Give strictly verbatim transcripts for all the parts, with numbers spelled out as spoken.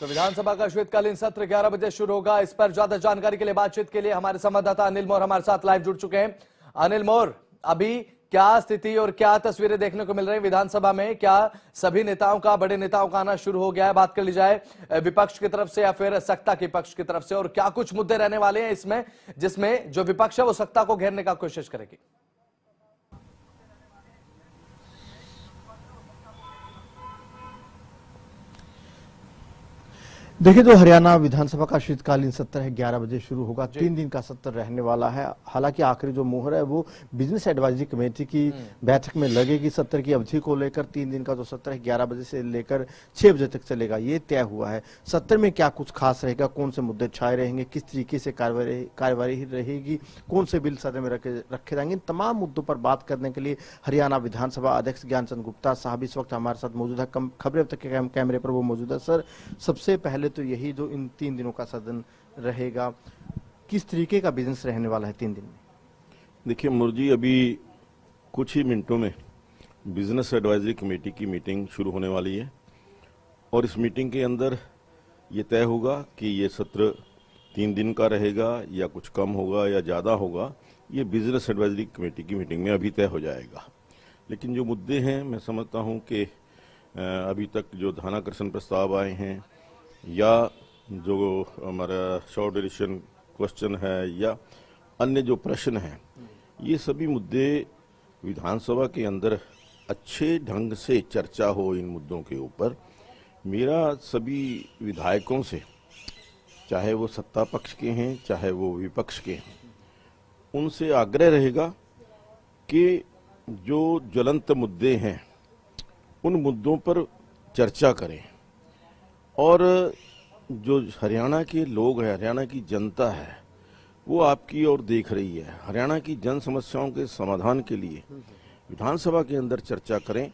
तो विधानसभा का शीतकालीन सत्र ग्यारह बजे शुरू होगा। इस पर ज्यादा जानकारी के लिए बातचीत के लिए हमारे संवाददाता अनिल मोर हमारे साथ लाइव जुड़ चुके हैं। अनिल मोर, अभी क्या स्थिति और क्या तस्वीरें देखने को मिल रही है विधानसभा में? क्या सभी नेताओं का, बड़े नेताओं का आना शुरू हो गया है? बात कर ली जाए विपक्ष की तरफ से या फिर सत्ता के पक्ष की तरफ से, और क्या कुछ मुद्दे रहने वाले हैं इसमें जिसमें जो विपक्ष है वो सत्ता को घेरने का कोशिश करेगी? देखिए, तो हरियाणा विधानसभा का शीतकालीन सत्र है, ग्यारह बजे शुरू होगा। तीन दिन का सत्र रहने वाला है। हालांकि आखिरी जो मोहर है वो बिजनेस एडवाइजरी कमेटी की बैठक में लगेगी। सत्र की अवधि को लेकर तीन दिन का जो सत्र है ग्यारह बजे से लेकर छह बजे तक चलेगा, ये तय हुआ है। सत्र में क्या कुछ खास रहेगा, कौन से मुद्दे छाए रहेंगे, किस तरीके से कार्यवाही रहेगी, कौन से बिल सदन में रखे रखे जाएंगे, इन तमाम मुद्दों पर बात करने के लिए हरियाणा विधानसभा अध्यक्ष ज्ञान चंद गुप्ता साहब इस वक्त हमारे साथ मौजूद है। खबरें तक के कैमरे पर वो मौजूद है। सर, सबसे पहले तो यही जो इन तीन दिनों का सदन रहेगा, किस तरीके का बिजनेस रहने वाला है तीन दिन में? देखिए मुर्जी, अभी कुछ ही मिनटों में बिजनेस एडवाइजरी कमेटी की मीटिंग शुरू होने वाली है और इस मीटिंग के अंदर ये तय होगा कि ये सत्र तीन दिन का रहेगा या कुछ कम होगा या ज़्यादा होगा। ये बिजनेस एडवाइजरी कमेटी की मीटिंग में अभी तय हो जाएगा। लेकिन जो मुद्दे हैं, मैं समझता हूँ कि अभी तक जो ध्यानाकर्षण प्रस्ताव आए हैं या जो हमारा शॉर्ट ड्यूरेशन क्वेश्चन है या अन्य जो प्रश्न हैं, ये सभी मुद्दे विधानसभा के अंदर अच्छे ढंग से चर्चा हो। इन मुद्दों के ऊपर मेरा सभी विधायकों से, चाहे वो सत्ता पक्ष के हैं चाहे वो विपक्ष के हैं, उनसे आग्रह रहेगा कि जो ज्वलंत मुद्दे हैं उन मुद्दों पर चर्चा करें। और जो हरियाणा के लोग हैं, हरियाणा की जनता है, वो आपकी ओर देख रही है। हरियाणा की जन समस्याओं के समाधान के लिए विधानसभा के अंदर चर्चा करें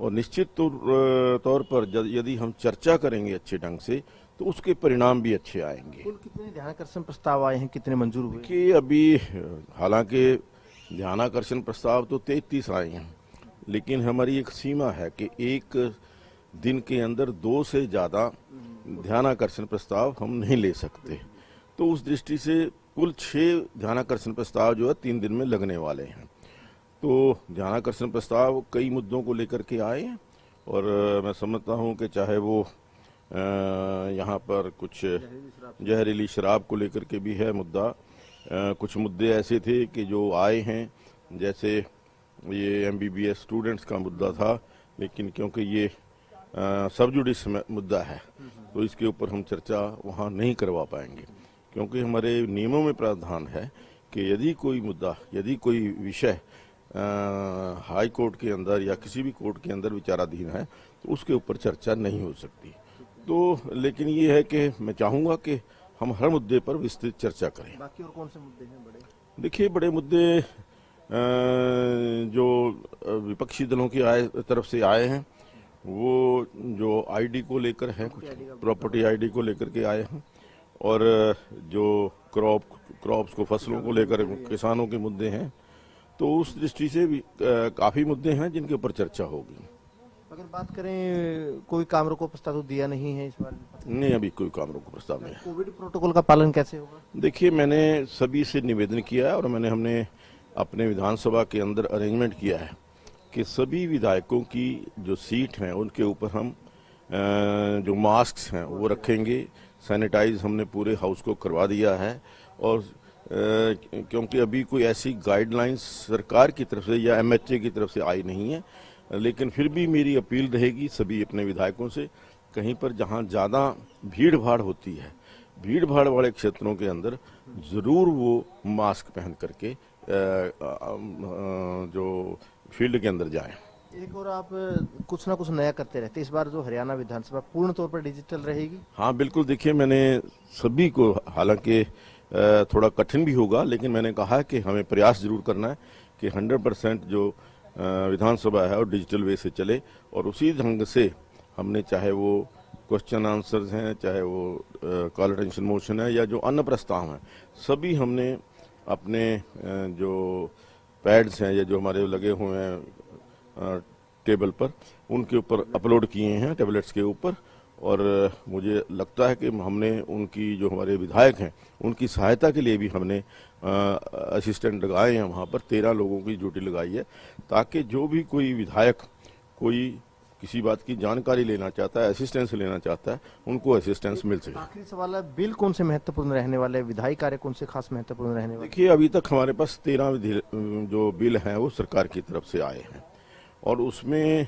और निश्चित तौर पर यदि हम चर्चा करेंगे अच्छे ढंग से तो उसके परिणाम भी अच्छे आएंगे। कुल कितने ध्यानाकर्षण प्रस्ताव आए हैं, कितने मंजूर हुए कि अभी? हालांकि ध्यानाकर्षण प्रस्ताव तो तैंतीस आए हैं, लेकिन हमारी एक सीमा है कि एक दिन के अंदर दो से ज़्यादा ध्यानाकर्षण प्रस्ताव हम नहीं ले सकते। तो उस दृष्टि से कुल छः ध्यानाकर्षण प्रस्ताव जो है तीन दिन में लगने वाले हैं। तो ध्यानाकर्षण प्रस्ताव कई मुद्दों को लेकर के आए और मैं समझता हूं कि चाहे वो यहां पर कुछ जहरीली शराब को लेकर के भी है मुद्दा। कुछ मुद्दे ऐसे थे कि जो आए हैं, जैसे ये M B B S students का मुद्दा था, लेकिन क्योंकि ये सब जुडिस मुद्दा है तो इसके ऊपर हम चर्चा वहाँ नहीं करवा पाएंगे, क्योंकि हमारे नियमों में प्रावधान है कि यदि कोई मुद्दा, यदि कोई विषय हाई कोर्ट के अंदर या किसी भी कोर्ट के अंदर विचाराधीन है तो उसके ऊपर चर्चा नहीं हो सकती। तो लेकिन ये है कि मैं चाहूँगा कि हम हर मुद्दे पर विस्तृत चर्चा करें। बाकी और कौन से मुद्दे हैं बड़े? देखिए, बड़े मुद्दे जो विपक्षी दलों की आए तरफ से आए हैं वो जो आईडी को लेकर है, कुछ प्रॉपर्टी आईडी को लेकर के आए हैं, और जो क्रॉप क्रॉप्स को, फसलों को लेकर किसानों के मुद्दे हैं। तो उस दृष्टि से भी काफ़ी मुद्दे हैं जिनके ऊपर चर्चा होगी। अगर बात करें, कोई काम रोको प्रस्ताव तो दिया नहीं है इस बार? नहीं, अभी कोई काम रोको प्रस्ताव नहीं है। कोविड प्रोटोकॉल का पालन कैसे होगा? देखिए, मैंने सभी से निवेदन किया है और मैंने हमने अपने विधानसभा के अंदर अरेंजमेंट किया है कि सभी विधायकों की जो सीट हैं उनके ऊपर हम जो मास्क हैं वो रखेंगे। सैनिटाइज हमने पूरे हाउस को करवा दिया है। और क्योंकि अभी कोई ऐसी गाइडलाइंस सरकार की तरफ से या एम एच ए की तरफ से आई नहीं है, लेकिन फिर भी मेरी अपील रहेगी सभी अपने विधायकों से, कहीं पर जहाँ ज़्यादा भीड़ भाड़ होती है, भीड़ भाड़ वाले क्षेत्रों के अंदर ज़रूर वो मास्क पहन करके जो फील्ड के अंदर जाएं। एक और आप कुछ ना कुछ नया करते रहते, इस बार जो हरियाणा विधानसभा पूर्ण तौर पर डिजिटल रहेगी? हाँ बिल्कुल। देखिए, मैंने सभी को, हालांकि थोड़ा कठिन भी होगा, लेकिन मैंने कहा कि हमें प्रयास जरूर करना है कि सौ परसेंट जो विधानसभा है वो डिजिटल वे से चले। और उसी ढंग से हमने, चाहे वो क्वेश्चन आंसर्स हैं, चाहे वो कॉल अटेंशन मोशन है या जो अन्य प्रस्ताव हैं, सभी हमने अपने जो पैड्स हैं या जो हमारे लगे हुए हैं टेबल पर, उनके ऊपर अपलोड किए हैं, टैबलेट्स के ऊपर। और मुझे लगता है कि हमने उनकी जो हमारे विधायक हैं उनकी सहायता के लिए भी हमने असिस्टेंट लगाए हैं वहाँ पर, तेरह लोगों की ड्यूटी लगाई है, ताकि जो भी कोई विधायक कोई किसी बात की जानकारी लेना चाहता है, असिस्टेंस लेना चाहता है, उनको असिस्टेंस मिल सके। आखिरी सवाल है, बिल कौन से महत्वपूर्ण रहने वाले, विधायी कार्य कौन से खास महत्वपूर्ण रहने वाले? देखिए, अभी तक हमारे पास तेरह जो बिल हैं वो सरकार की तरफ से आए हैं और उसमें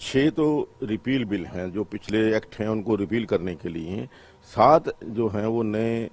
छः तो रिपील बिल हैं, जो पिछले एक्ट हैं उनको रिपील करने के लिए हैं, सात जो हैं वो नए,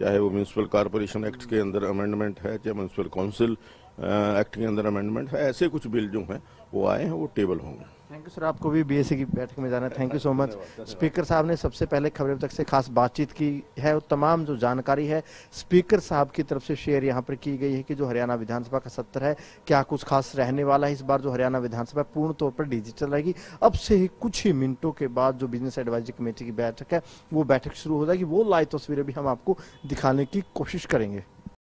चाहे वो म्यूनसिपल कॉरपोरेशन एक्ट के अंदर अमेंडमेंट है, चाहे म्यूनसिपल काउंसिल एक्ट के अंदर अमेंडमेंट है, ऐसे कुछ बिल जो हैं वो आए हैं वो टेबल होंगे। थैंक यू सर, आपको भी बीएसए की बैठक में जाना है, thank you so much. Speaker साहब ने सबसे पहले खबरें तक से खास बातचीत की है और तमाम जो जानकारी है स्पीकर साहब की तरफ से शेयर यहाँ पर की गई है कि जो हरियाणा विधानसभा का सत्र है क्या कुछ खास रहने वाला है। इस बार जो हरियाणा विधानसभा पूर्ण तौर पर डिजिटल रहेगी। अब से ही कुछ ही मिनटों के बाद जो बिजनेस एडवाइजरी कमेटी की बैठक है वो बैठक शुरू हो जाएगी, वो लाइव तस्वीरें भी हम आपको दिखाने की कोशिश करेंगे।